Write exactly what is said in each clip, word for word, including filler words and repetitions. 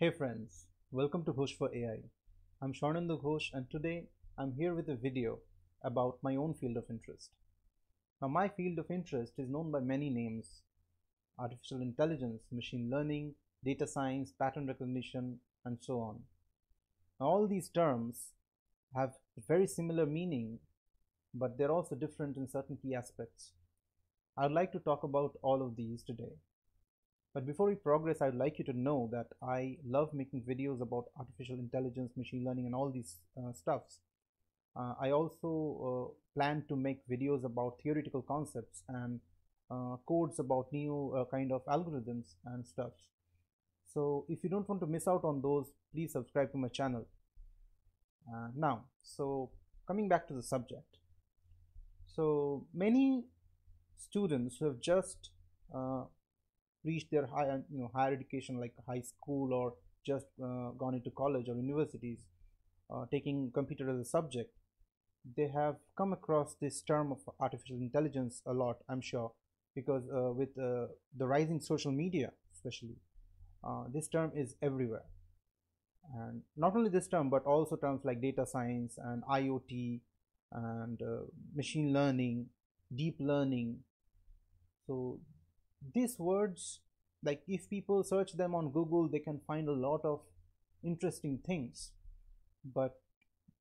Hey friends, welcome to Ghosh for A I. I'm Shwananda Ghosh and today I'm here with a video about my own field of interest. Now my field of interest is known by many names: artificial intelligence, machine learning, data science, pattern recognition and so on. Now all these terms have very similar meaning, but they're also different in certain key aspects. I'd like to talk about all of these today. But before we progress, I'd like you to know that I love making videos about artificial intelligence, machine learning and all these uh, stuffs. Uh, I also uh, plan to make videos about theoretical concepts and uh, codes about new uh, kind of algorithms and stuffs. So if you don't want to miss out on those, please subscribe to my channel. Uh, now, so coming back to the subject. So many students who have just uh, reached their higher, you know, higher education, like high school, or just uh, gone into college or universities, uh, taking computer as a subject, they have come across this term of artificial intelligence a lot, I'm sure, because uh, with uh, the rising social media especially, uh, this term is everywhere. And not only this term, but also terms like data science and I O T and uh, machine learning, deep learning. So these words, like if people search them on Google, they can find a lot of interesting things, but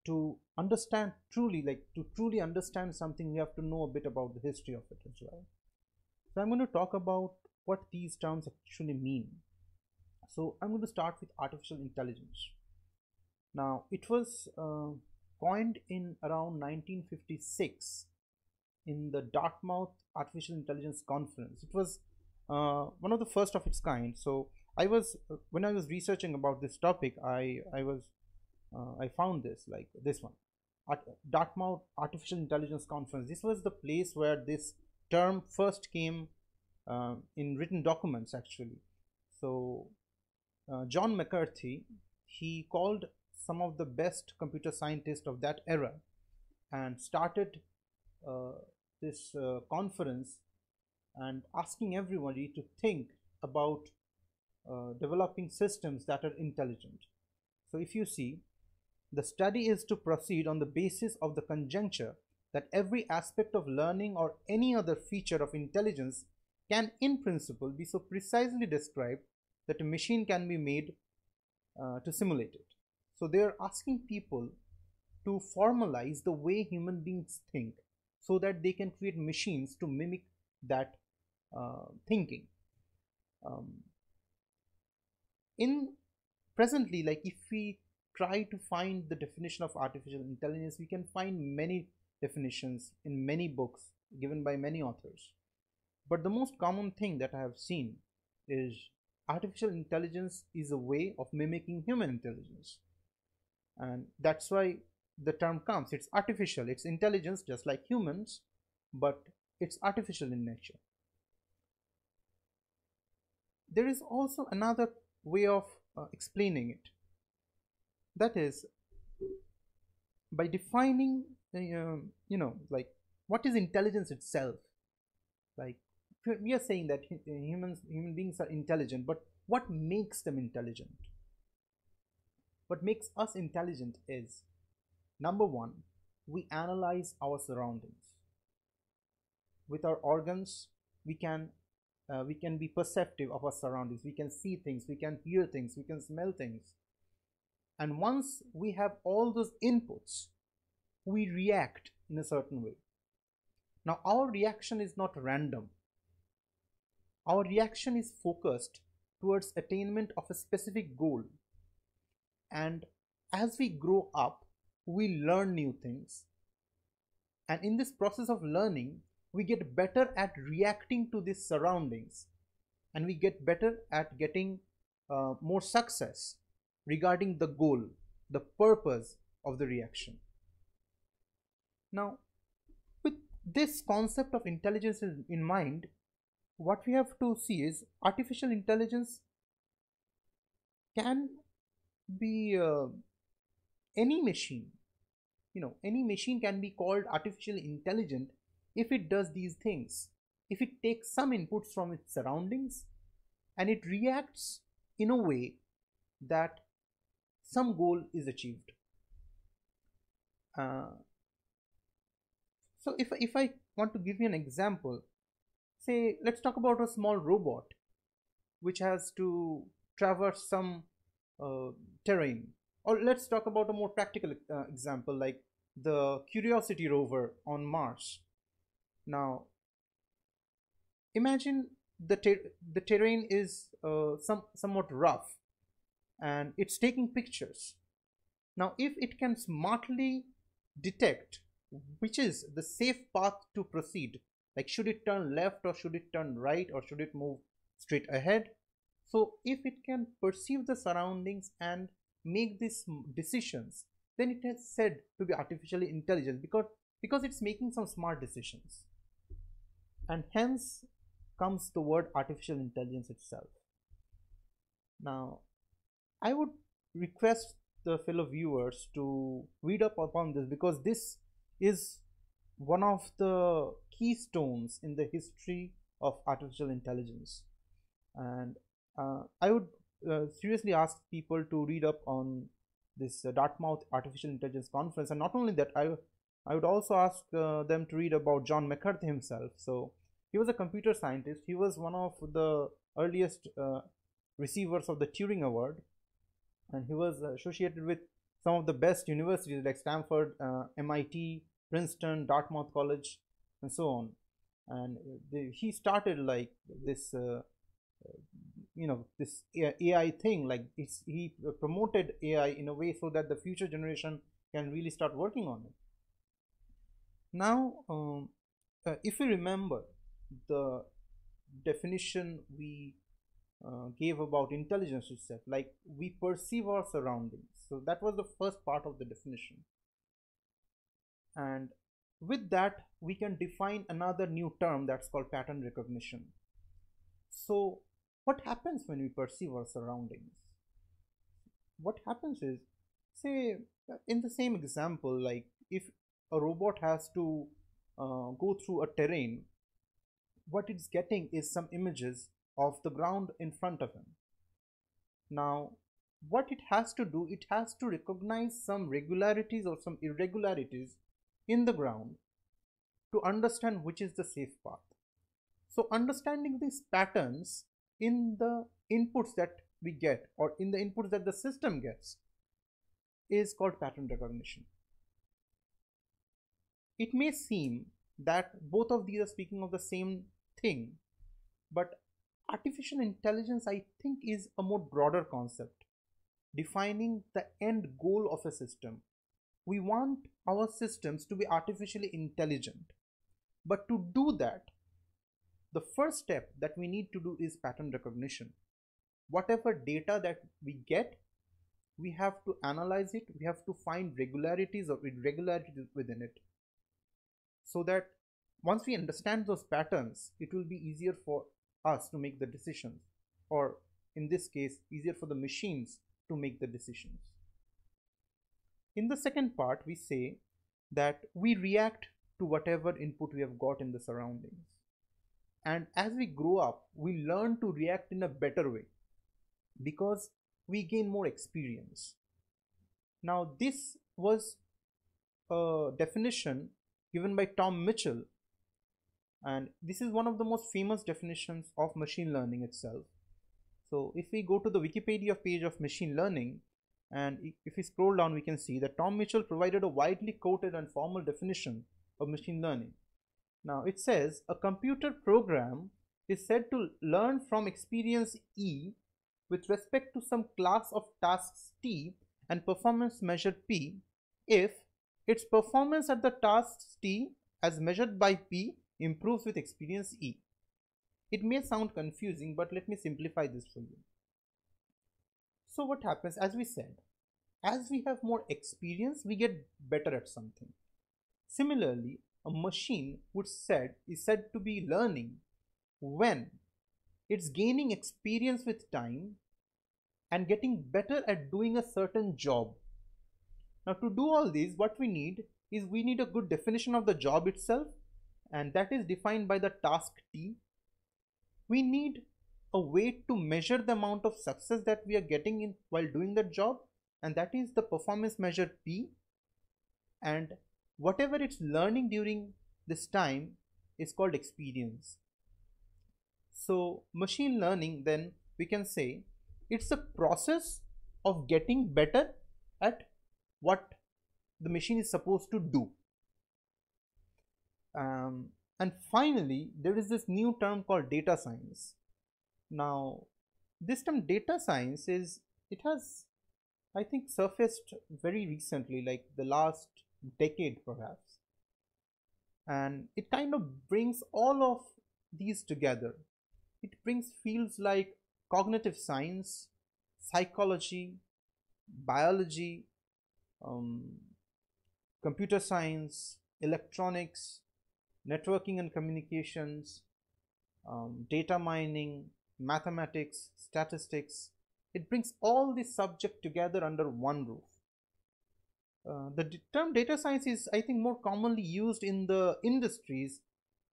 to understand truly, like to truly understand something, we have to know a bit about the history of it as well. So I'm going to talk about what these terms actually mean. So I'm going to start with artificial intelligence. Now it was uh, coined in around nineteen fifty-six in the Dartmouth Artificial Intelligence Conference. It was Uh, one of the first of its kind. So I was, when I was researching about this topic, I, I was, uh, I found this, like this one, Art Dartmouth Artificial Intelligence Conference. This was the place where this term first came uh, in written documents actually. So uh, John McCarthy, he called some of the best computer scientists of that era and started uh, this uh, conference and asking everybody to think about uh, developing systems that are intelligent. So if you see, the study is to proceed on the basis of the conjecture that every aspect of learning or any other feature of intelligence can in principle be so precisely described that a machine can be made uh, to simulate it. So they are asking people to formalize the way human beings think so that they can create machines to mimic that Uh, thinking. Um, in presently, like if we try to find the definition of artificial intelligence, we can find many definitions in many books given by many authors. But the most common thing that I have seen is artificial intelligence is a way of mimicking human intelligence. And that's why the term comes. It's artificial, it's intelligence just like humans, but it's artificial in nature. There is also another way of uh, explaining it. That is, by defining, uh, you know, like what is intelligence itself? Like we are saying that humans, human beings are intelligent, but what makes them intelligent? What makes us intelligent is, number one, we analyze our surroundings. With our organs, we can Uh, we can be perceptive of our surroundings. We can see things, we can hear things, we can smell things. And once we have all those inputs, we react in a certain way. Now, our reaction is not random. Our reaction is focused towards attainment of a specific goal. And as we grow up, we learn new things. And in this process of learning, we get better at reacting to these surroundings, and we get better at getting uh, more success regarding the goal, the purpose of the reaction. Now, with this concept of intelligence in mind, what we have to see is artificial intelligence can be uh, any machine. You know, any machine can be called artificially intelligent if it does these things, if it takes some inputs from its surroundings and it reacts in a way that some goal is achieved. Uh, so if, if I want to give you an example, say let's talk about a small robot which has to traverse some uh, terrain, or let's talk about a more practical uh, example like the Curiosity rover on Mars. Now imagine the, ter the terrain is uh, some somewhat rough and it's taking pictures. Now if it can smartly detect which is the safe path to proceed, like should it turn left or should it turn right or should it move straight ahead, so if it can perceive the surroundings and make these decisions, then it is said to be artificially intelligent because because it's making some smart decisions, and hence comes the word artificial intelligence itself. Now I would request the fellow viewers to read up upon this, because this is one of the keystones in the history of artificial intelligence, and uh, I would uh, seriously ask people to read up on this uh, Dartmouth Artificial Intelligence Conference. And not only that, I I would also ask uh, them to read about John McCarthy himself. So he was a computer scientist. He was one of the earliest uh, receivers of the Turing Award, and he was associated with some of the best universities like Stanford, uh, M I T, Princeton, Dartmouth College, and so on. And the, he started like this, uh, you know, this A I thing. Like it's, he promoted A I in a way so that the future generation can really start working on it. Now, um, uh, if you remember the definition we uh, gave about intelligence itself, like we perceive our surroundings. So that was the first part of the definition. And with that, we can define another new term that's called pattern recognition. So what happens when we perceive our surroundings? What happens is, say in the same example, like if a robot has to uh, go through a terrain, what it's getting is some images of the ground in front of him. Now, what it has to do, it has to recognize some regularities or some irregularities in the ground to understand which is the safe path. So understanding these patterns in the inputs that we get or in the inputs that the system gets is called pattern recognition. It may seem that both of these are speaking of the same thing, but artificial intelligence, I think, is a more broader concept, defining the end goal of a system. We want our systems to be artificially intelligent, but to do that, the first step that we need to do is pattern recognition. Whatever data that we get, we have to analyze it, we have to find regularities or irregularities within it, so that once we understand those patterns, it will be easier for us to make the decisions, or in this case, easier for the machines to make the decisions. In the second part, we say that we react to whatever input we have got in the surroundings. And as we grow up, we learn to react in a better way because we gain more experience. Now, this was a definition given by Tom Mitchell, and this is one of the most famous definitions of machine learning itself. So if we go to the Wikipedia page of machine learning, and if we scroll down, we can see that Tom Mitchell provided a widely quoted and formal definition of machine learning. Now it says, a computer program is said to learn from experience E with respect to some class of tasks T and performance measure P if its performance at the tasks T as measured by P improves with experience E. It may sound confusing, but let me simplify this for you. So what happens, as we said, as we have more experience, we get better at something. Similarly, a machine would said is said to be learning when it's gaining experience with time and getting better at doing a certain job. Now, to do all these, what we need is we need a good definition of the job itself, and that is defined by the task T. We need a way to measure the amount of success that we are getting in while doing the job, and that is the performance measure P, and whatever it's learning during this time is called experience. So machine learning, then we can say it's a process of getting better at what the machine is supposed to do. Um, and finally, there is this new term called data science. Now this term data science is, it has I think surfaced very recently, like the last decade perhaps, and it kind of brings all of these together. It brings fields like cognitive science, psychology, biology, um, computer science, electronics, networking and communications, um, data mining, mathematics, statistics. It brings all these subjects together under one roof. Uh, the term data science is, I think, more commonly used in the industries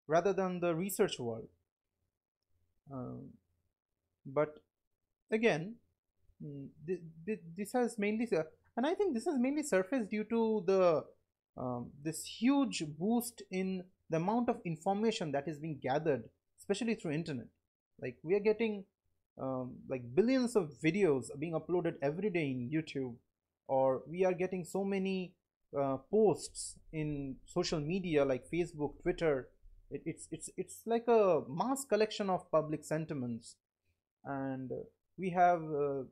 rather than the research world. Um, but again, th th this has mainly, and I think this has mainly surfaced due to the um, this huge boost in the amount of information that is being gathered, especially through internet. Like we are getting um, like billions of videos being uploaded every day in YouTube, or we are getting so many uh, posts in social media like Facebook, Twitter. It, it's it's it's like a mass collection of public sentiments, and we have uh,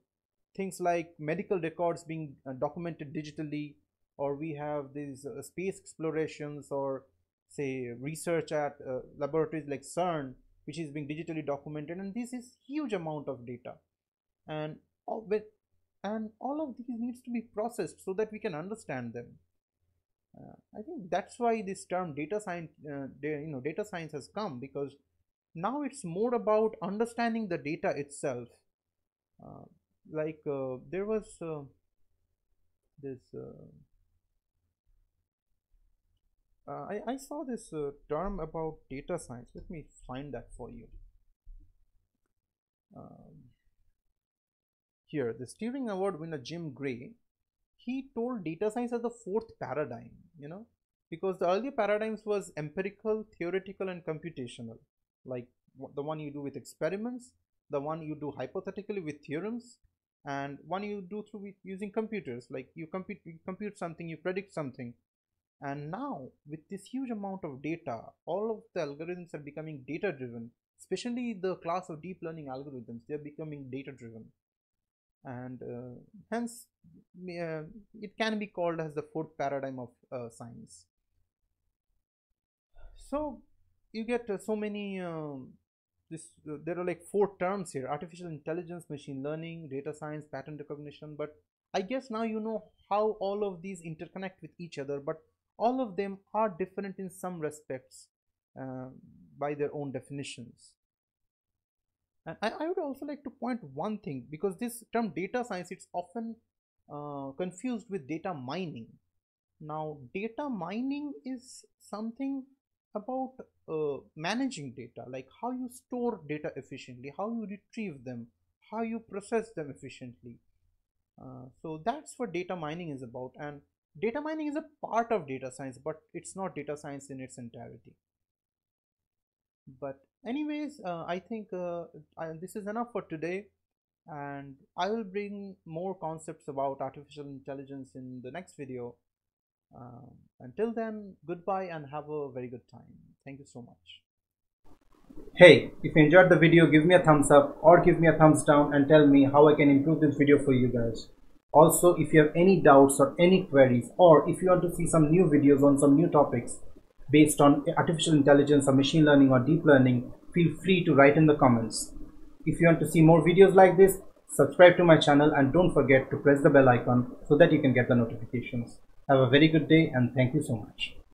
things like medical records being uh, documented digitally, or we have these uh, space explorations, or say research at uh, laboratories like CERN, which is being digitally documented, and this is huge amount of data, and all with and all of these needs to be processed so that we can understand them. Uh, I think that's why this term data science, uh, you know, data science has come, because now it's more about understanding the data itself. Uh, like uh, there was uh, this. Uh, Uh, I, I saw this uh, term about data science. Let me find that for you. Um, here, the Turing Award winner Jim Gray, he told data science as the fourth paradigm, you know, because the earlier paradigms was empirical, theoretical, and computational, like the one you do with experiments, the one you do hypothetically with theorems, and one you do through with using computers, like you compute, you compute something, you predict something. And now, with this huge amount of data, all of the algorithms are becoming data-driven, especially the class of deep learning algorithms, they are becoming data-driven. And uh, hence, uh, it can be called as the fourth paradigm of uh, science. So, you get uh, so many, um, this, uh, there are like four terms here, artificial intelligence, machine learning, data science, pattern recognition, but I guess now you know how all of these interconnect with each other, but all of them are different in some respects uh, by their own definitions. And I, I would also like to point one thing, because this term data science, it's often uh, confused with data mining. Now data mining is something about uh, managing data, like how you store data efficiently, how you retrieve them, how you process them efficiently. Uh, so that's what data mining is about, and data mining is a part of data science, but it's not data science in its entirety. But anyways, uh, I think uh, I, this is enough for today, and I will bring more concepts about artificial intelligence in the next video. Uh, until then, goodbye and have a very good time. Thank you so much. Hey, if you enjoyed the video, give me a thumbs up or give me a thumbs down and tell me how I can improve this video for you guys. Also, if you have any doubts or any queries, or if you want to see some new videos on some new topics based on artificial intelligence or machine learning or deep learning, feel free to write in the comments. If you want to see more videos like this, subscribe to my channel and don't forget to press the bell icon so that you can get the notifications. Have a very good day and thank you so much.